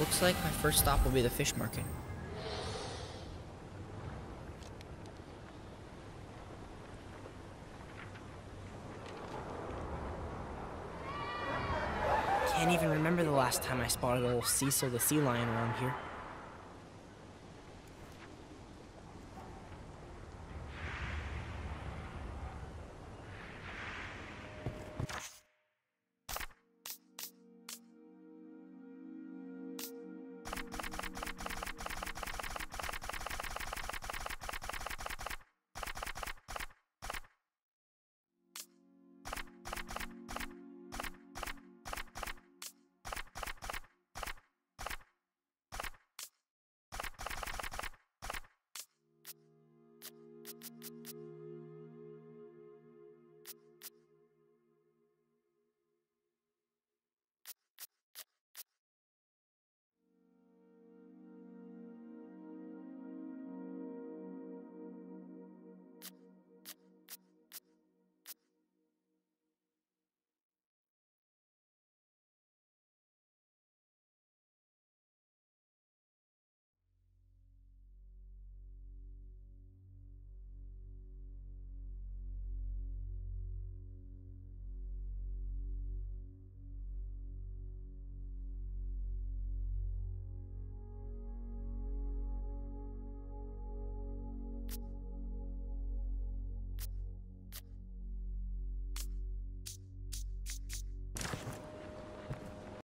Looks like my first stop will be the fish market. Can't even remember the last time I spotted old Cecil the sea lion around here.